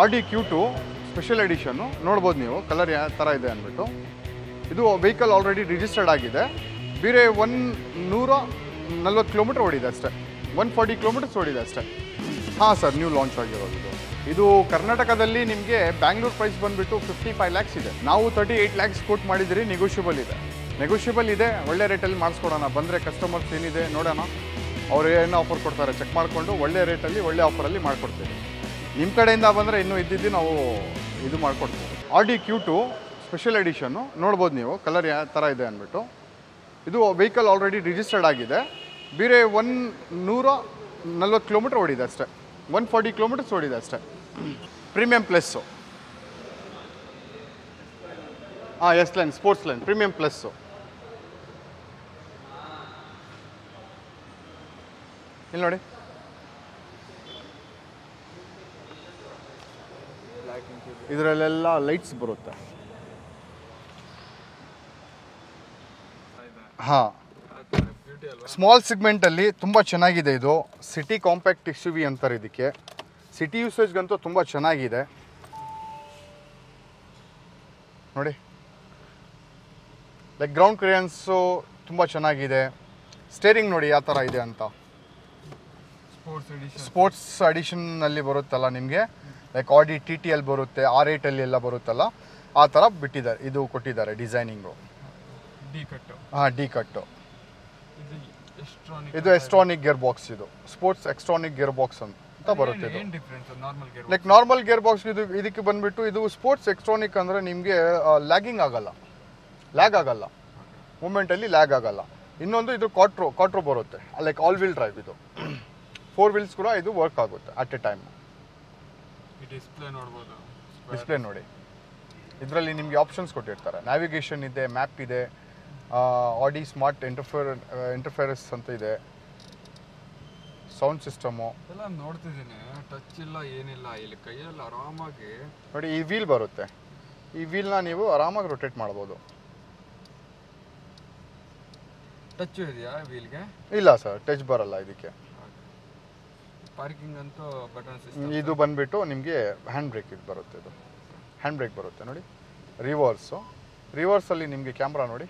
Audi Q2 special edition ನೋಡಬಹುದು ನೀವು colour ಯಾವ ತರ ಇದೆ ಅಂದ್ಬಿಟ್ಟು ಇದು vehicle already registered ಆಗಿದೆ ಬೇರೆ 140 ಕಿಲೋಮೀಟರ್ ಓಡಿದೆ ಅಷ್ಟೇ 140 ಕಿಲೋಮೀಟರ್ಸ್ ಓಡಿದೆ ಅಷ್ಟೇ ಹಾಂ ಸರ್ ನ್ಯೂ ಲಾಂಚ್ ಆಗಿರೋದು ಇದು ಕರ್ನಾಟಕದಲ್ಲಿ ನಿಮಗೆ ಬೆಂಗಳೂರು ಪ್ರೈಸ್ ಬಂದ್ಬಿಟ್ಟು 55 lakhs ಇದೆ ನಾವು 38 lakhs ಕೋಟ್ ಮಾಡಿದ್ರಿ ನೆಗೋಷಿಯಬಲ್ ಇದೆ ಒಳ್ಳೆ ರೇಟಲ್ಲಿ ಮಾಡಿಸ್ಕೊಡೋಣ ಬಂದರೆ ಕಸ್ಟಮರ್ಸ್ ಏನಿದೆ ನೋಡೋಣ ಅವರು ಏನು ಆಫರ್ ಕೊಡ್ತಾರೆ ಚೆಕ್ ಮಾಡಿಕೊಂಡು ಒಳ್ಳೆ ರೇಟಲ್ಲಿ ಒಳ್ಳೆ ಆಫರಲ್ಲಿ ಮಾಡಿಕೊಡ್ತೀವಿ ನಿಮ್ಮ ಕಡೆಯಿಂದ ಬಂದರೆ ಇನ್ನೂ ಇದ್ದಿದ್ದು ನಾವು ಇದು ಮಾಡಿಕೊಡ್ತೀವಿ Audi Q2 ಸ್ಪೆಷಲ್ ಎಡಿಷನ್ನು ನೋಡ್ಬೋದು ನೀವು ಕಲರ್ ಯಾವ ಥರ ಇದೆ ಅಂದ್ಬಿಟ್ಟು ಇದು ವೆಹಿಕಲ್ ಆಲ್ರೆಡಿ ರಿಜಿಸ್ಟರ್ಡ್ ಆಗಿದೆ ಬೇರೆ 140 ಕಿಲೋಮೀಟ್ರ್ ಓಡಿದೆ ಅಷ್ಟೇ 140 ಕಿಲೋಮೀಟರ್ಸ್ ಓಡಿದೆ ಅಷ್ಟೇ ಪ್ರೀಮಿಯಂ ಪ್ಲಸ್ಸು ಹಾಂ S line sports line premium plus ಇಲ್ಲಿ ನೋಡಿ ಇದರಲ್ಲೆಲ್ಲ ಲೈಟ್ಸ್ ಬರುತ್ತೆ ಹಾಂ ಸ್ಮಾಲ್ ಸೆಗ್ಮೆಂಟಲ್ಲಿ ತುಂಬ ಚೆನ್ನಾಗಿದೆ ಇದು ಸಿಟಿ ಕಾಂಪ್ಯಾಕ್ಟ್ ಎಸ್ಯುವಿ ಅಂತಾರೆ ಇದಕ್ಕೆ ಸಿಟಿ ಯೂಸೇಜ್ಗಂತೂ ತುಂಬ ಚೆನ್ನಾಗಿದೆ ನೋಡಿ ಲೈಕ್ ಗ್ರೌಂಡ್ ಕ್ಲಿಯರೆನ್ಸು ತುಂಬ ಚೆನ್ನಾಗಿದೆ ಸ್ಟೇರಿಂಗ್ ನೋಡಿ ಯಾವ ಥರ ಇದೆ ಅಂತ ಸ್ಪೋರ್ಟ್ಸ್ ಅಡಿಷನ್ನಲ್ಲಿ ಬರುತ್ತಲ್ಲ ನಿಮಗೆ ಲೈಕ್ ಆಡಿ TTL ಬರುತ್ತೆ R8L ಎಲ್ಲ ಬರುತ್ತಲ್ಲ ಆ ಥರ ಬಿಟ್ಟಿದ್ದಾರೆ ಇದು ಕೊಟ್ಟಿದ್ದಾರೆ ಡಿಸೈನಿಂಗು ಡಿ ಕಟ್ಟು ಇದು ಎಕ್ಸ್ಟ್ರಾನಿಕ್ ಗಿಯರ್ ಬಾಕ್ಸ್ ಇದು ಸ್ಪೋರ್ಟ್ಸ್ ಎಕ್ಸ್ಟ್ರಾನಿಕ್ ಗಿಯರ್ ಬಾಕ್ಸ್ ಅಂತ ಬರುತ್ತೆ ಇದು ಲೈಕ್ ನಾರ್ಮಲ್ ಗಿಯರ್ ಬಾಕ್ಸ್ ಇದು ಇದಕ್ಕೆ ಬಂದ್ಬಿಟ್ಟು ಇದು ಸ್ಪೋರ್ಟ್ಸ್ ಎಕ್ಸ್ಟ್ರಾನಿಕ್ ಅಂದರೆ ನಿಮಗೆ ಲ್ಯಾಗಿಂಗ್ ಆಗಲ್ಲ ಲ್ಯಾಗ್ ಆಗಲ್ಲ ಮೂಮೆಂಟಲ್ಲಿ ಲ್ಯಾಗ್ ಆಗಲ್ಲ ಇನ್ನೊಂದು ಇದು ಕ್ವಾಟ್ರೋ ಬರುತ್ತೆ ಲೈಕ್ ಆಲ್ ವೀಲ್ ಡ್ರೈವ್ ಇದು 4 wheels ಕೂಡ ಇದು ವರ್ಕ್ ಆಗುತ್ತೆ ಅಟ್ ಎ ಟೈಮ್ ಡಿಸ್ಪ್ಲೇ ನೋಡಿ ಇದರಲ್ಲಿ ನಿಮಗೆ ಆಪ್ಷನ್ಸ್ ಕೊಟ್ಟಿರ್ತಾರೆ ನ್ಯಾವಿಗೇಷನ್ ಇದೆ ಮ್ಯಾಪ್ ಇದೆ ಆಡಿ ಸ್ಮಾರ್ಟ್ ಇಂಟರ್ಫೇರೆನ್ಸ್ ಅಂತ ಇದೆ ಸೌಂಡ್ ಸಿಸ್ಟಮು ಎಲ್ಲ ನೋಡ್ತಿದ್ದೀನಿ ಟಚ್ ಇಲ್ಲ ಏನಿಲ್ಲ ಇಲ್ಲಿ ಕೈಯಲ್ಲಿ ಆರಾಮಾಗಿ ನೋಡಿ ಈ ವೀಲ್ ಬರುತ್ತೆ ಈ ವೀಲ್ನ ನೀವು ಆರಾಮಾಗಿ ರೊಟೇಟ್ ಮಾಡ್ಬೋದು ಟಚ್ ಇದೆಯಾ ವೀಲ್ಗೆ ಇಲ್ಲ ಸರ್ ಟಚ್ ಬರಲ್ಲ ಇದಕ್ಕೆ ಪಾರ್ಕಿಂಗ್ ಅಂತೂ ಬಟನ್ ಸಿಸ್ಟಮ್ ಇದು ಬಂದ್ಬಿಟ್ಟು ನಿಮಗೆ ಹ್ಯಾಂಡ್ ಬ್ರೇಕ್ ಇದು ಬರುತ್ತೆ ಇದು ಹ್ಯಾಂಡ್ ಬ್ರೇಕ್ ಬರುತ್ತೆ ನೋಡಿ ರಿವರ್ಸಲ್ಲಿ ನಿಮಗೆ ಕ್ಯಾಮ್ರಾ ನೋಡಿ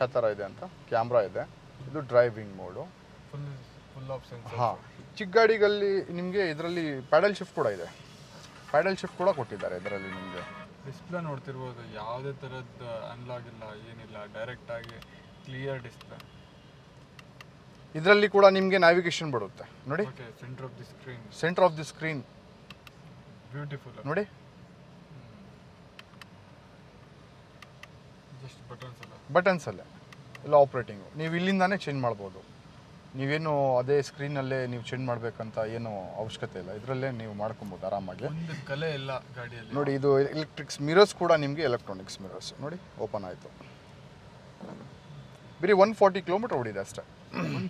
ಯಾವ ಥರ ಇದೆ ಅಂತ ಕ್ಯಾಮ್ರಾ ಇದೆ ಇದು ಡ್ರೈವಿಂಗ್ ಮೋಡು ಫುಲ್ ಆಪ್ಷನ್ ಹಾಂ ಚಿಕ್ಕ ಗಾಡಿಗಳಲ್ಲಿ ನಿಮಗೆ ಇದರಲ್ಲಿ ಪ್ಯಾಡಲ್ ಶಿಫ್ಟ್ ಕೂಡ ಇದೆ ಪ್ಯಾಡಲ್ ಶಿಫ್ಟ್ ಕೂಡ ಕೊಟ್ಟಿದ್ದಾರೆ ಇದರಲ್ಲಿ ನಿಮಗೆ ಡಿಸ್ಪ್ಲೇ ನೋಡ್ತಿರ್ಬೋದು ಯಾವುದೇ ಥರದ್ದು ಅನ್ಲಾಗ್ ಇಲ್ಲ ಏನಿಲ್ಲ ಡೈರೆಕ್ಟಾಗಿ ಕ್ಲಿಯರ್ ಡಿಸ್ಪ್ಲೇ ಇದರಲ್ಲಿ ಕೂಡ ನಿಮಗೆ ನ್ಯಾವಿಗೇಷನ್ ಬರುತ್ತೆ ನೋಡಿ centre of the screen beautiful ನೋಡಿ ಬಟನ್ಸಲ್ಲೇ ಎಲ್ಲ ಆಪ್ರೇಟಿಂಗು ನೀವು ಇಲ್ಲಿಂದಾನೇ ಚೇಂಜ್ ಮಾಡ್ಬೋದು ನೀವೇನು ಅದೇ ಸ್ಕ್ರೀನಲ್ಲೇ ನೀವು ಚೇಂಜ್ ಮಾಡಬೇಕಂತ ಏನೂ ಅವಶ್ಯಕತೆ ಇಲ್ಲ ಇದರಲ್ಲೇ ನೀವು ಮಾಡ್ಕೊಬೋದು ಆರಾಮಾಗಿ ಕಲೆ ಇಲ್ಲ ಗಾಡಿಯಲ್ಲಿ ನೋಡಿ ಇದು ಎಲೆಕ್ಟ್ರಿಕ್ಸ್ ಮಿರರ್ಸ್ ಕೂಡ ನಿಮಗೆ ಎಲೆಕ್ಟ್ರಾನಿಕ್ಸ್ ಮಿರರ್ಸ್ ನೋಡಿ ಓಪನ್ ಆಯಿತು ಬರೀ 140 ಕಿಲೋಮೀಟ್ರ್ ಓಡಿದೆ ಅಷ್ಟೇ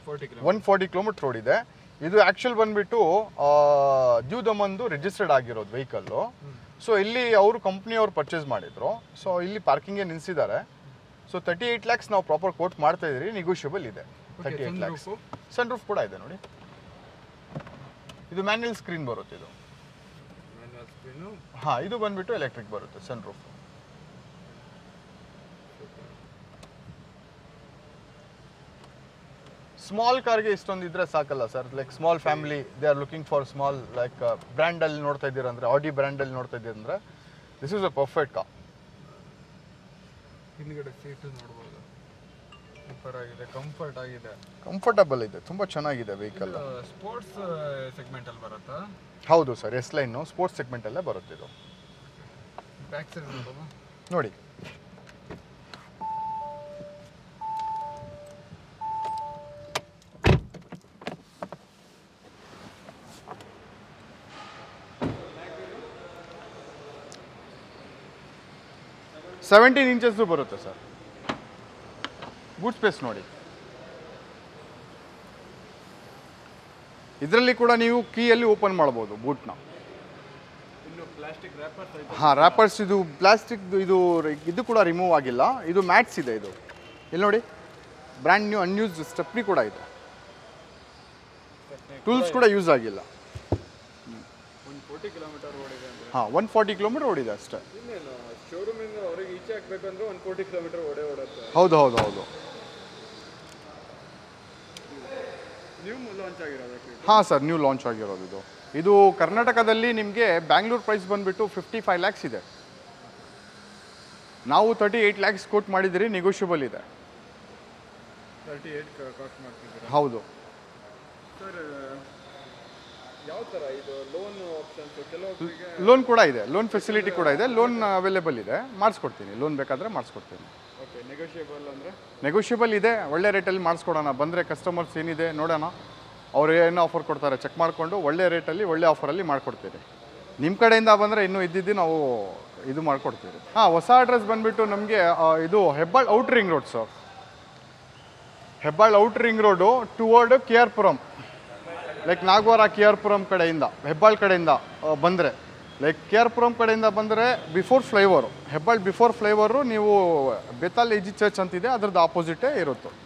140 ಕಿಲೋಮೀಟ್ರ್ ಓಡಿದೆ ಇದು ಆ್ಯಕ್ಚುಲ್ ಬಂದುಬಿಟ್ಟು ದ್ಯೂ ದಮನ್ದು ರಿಜಿಸ್ಟರ್ಡ್ ಆಗಿರೋದು ವೆಹಿಕಲ್ಲು ಸೊ ಇಲ್ಲಿ ಅವರು ಕಂಪ್ನಿಯವ್ರು ಪರ್ಚೇಸ್ ಮಾಡಿದರು ಸೊ ಇಲ್ಲಿ ಪಾರ್ಕಿಂಗೇ ನಿಲ್ಲಿಸಿದ್ದಾರೆ ಸೊ 38 lakhs ನಾವು ಪ್ರಾಪರ್ ಕೋಟ್ ಮಾಡ್ತಾ ಇದ್ದೀರಿ ನೆಗೋಷಿಯಬಲ್ ಇದೆ 38 lakhs ಸನ್ ರೂಫ್ ಕೂಡ ಇದೆ ನೋಡಿ ಇದು ಮ್ಯಾನ್ಯಲ್ ಸ್ಕ್ರೀನ್ ಬರುತ್ತೆ ಇದು ಹಾಂ ಇದು ಬಂದ್ಬಿಟ್ಟು ಎಲೆಕ್ಟ್ರಿಕ್ ಬರುತ್ತೆ ಸನ್ ರೂಫ್ ಸ್ಮಾಲ್ ಕಾರ್ಗೆ ಇಷ್ಟೊಂದಿದ್ರೆ ಸಾಕಲ್ಲ sir like small family they are looking for small like ಬ್ರ್ಯಾಂಡಲ್ಲಿ ನೋಡ್ತಾ ಇದ್ದೀರಂದರೆ ಆಡಿ ಬ್ರ್ಯಾಂಡಲ್ಲಿ ನೋಡ್ತಾ ಇದ್ದೀರಂದರೆ this is a perfect car ಹಿಂದ್ಗಡೆ ಸೀಟು ನೋಡ್ಬೋದು ಸೂಪರ್ ಆಗಿದೆ ಕಂಫರ್ಟ್ ಆಗಿದೆ ಕಂಫರ್ಟಬಲ್ ಇದೆ ತುಂಬ ಚೆನ್ನಾಗಿದೆ ವೆಹಿಕಲ್ ಸ್ಪೋರ್ಟ್ಸ್ ಸೆಗ್ಮೆಂಟಲ್ಲಿ ಬರುತ್ತಾ ಹೌದು ಸರ್ ಎಸ್ ಲೈನು ಸ್ಪೋರ್ಟ್ಸ್ ಸೆಗ್ಮೆಂಟಲ್ಲೇ ಬರುತ್ತಿದ್ದು ಬ್ಯಾಕ್ ಸೈಡ್ ನೋಡಿ ಸೆವೆಂಟೀನ್ ಇಂಚಸ್ಸು ಬರುತ್ತೆ ಸರ್ ಬೂಟ್ ಸ್ಪೇಸ್ ನೋಡಿ ಇದರಲ್ಲಿ ಕೂಡ ನೀವು ಕೀಯಲ್ಲಿ ಓಪನ್ ಮಾಡ್ಬೋದು ಬೂಟ್ನ ಹಾಂ ರ್ಯಾಪರ್ಸ್ ಇದು ಪ್ಲಾಸ್ಟಿಕ್ ಇದು ಇದು ಕೂಡ ರಿಮೂವ್ ಆಗಿಲ್ಲ ಇದು ಮ್ಯಾಟ್ಸ್ ಇದೆ ಇದು ಇಲ್ಲಿ ನೋಡಿ ಬ್ರ್ಯಾಂಡ್ ನ್ಯೂ ಅನ್ಯೂಸ್ಡ್ ಸ್ಟೆಪ್ನಿ ಕೂಡ ಇದೆ ಟೂಲ್ಸ್ ಕೂಡ ಯೂಸ್ ಆಗಿಲ್ಲ ಹಾಂ 140 ಕಿಲೋಮೀಟರ್ ಓಡಿದೆ ಅಷ್ಟೇ. ಹೌದು ಹೌದು ಹೌದು ಹಾಂ ಸರ್, ನ್ಯೂ ಲಾಂಚ್ ಆಗಿರೋದು ಇದು. ಇದು ಕರ್ನಾಟಕದಲ್ಲಿ ನಿಮಗೆ ಬ್ಯಾಂಗ್ಳೂರು ಪ್ರೈಸ್ ಬಂದುಬಿಟ್ಟು 55 lakhs ಇದೆ. ನಾವು 38 lakhs ಕೋಟ್ ಮಾಡಿದ್ದೀರಿ, ನೆಗೋಷಿಯಬಲ್ ಇದೆ. ಹೌದು ಲೋನ್ ಕೂಡ ಇದೆ, ಲೋನ್ ಫೆಸಿಲಿಟಿ ಕೂಡ ಇದೆ, ಲೋನ್ ಅವೈಲೇಬಲ್ ಇದೆ, ಮಾಡಿಸ್ಕೊಡ್ತೀನಿ. ಲೋನ್ ಬೇಕಾದರೆ ಮಾಡಿಸ್ಕೊಡ್ತೀನಿ. ನೆಗೋಷಿಯಬಲ್ ಇದೆ, ಒಳ್ಳೆ ರೇಟಲ್ಲಿ ಮಾಡಿಸ್ಕೊಡೋಣ. ಬಂದರೆ ಕಸ್ಟಮರ್ಸ್ ಏನಿದೆ ನೋಡೋಣ, ಅವ್ರು ಏನೋ ಆಫರ್ ಕೊಡ್ತಾರೆ ಚೆಕ್ ಮಾಡಿಕೊಂಡು ಒಳ್ಳೆ ರೇಟಲ್ಲಿ ಒಳ್ಳೆ ಆಫರಲ್ಲಿ ಮಾಡಿಕೊಡ್ತೀರಿ. ನಿಮ್ಮ ಕಡೆಯಿಂದ ಬಂದರೆ ಇನ್ನೂ ಇದ್ದಿದ್ದು ನಾವು ಇದು ಮಾಡಿಕೊಡ್ತೀರಿ. ಹಾಂ, ಹೊಸ ಅಡ್ರೆಸ್ ಬಂದುಬಿಟ್ಟು ನಮಗೆ ಇದು Hebbal out ring road sir. Hebbal out ring road toward K R Puram, like Nagavara K R Puram ಕಡೆಯಿಂದ ಹೆಬ್ಬಾಳ್ ಕಡೆಯಿಂದ ಬಂದರೆ, ಲೈಕ್ ಕೆ ಆರ್ ಪುರಂ ಕಡೆಯಿಂದ ಬಂದರೆ before flyover, Hebbal before flyover ನೀವು ಬೆತಾಲ್ ಎಜಿ ಚರ್ಚ್ ಅಂತಿದೆ, ಅದರದ್ದು ಆಪೋಸಿಟೇ ಇರುತ್ತೆ.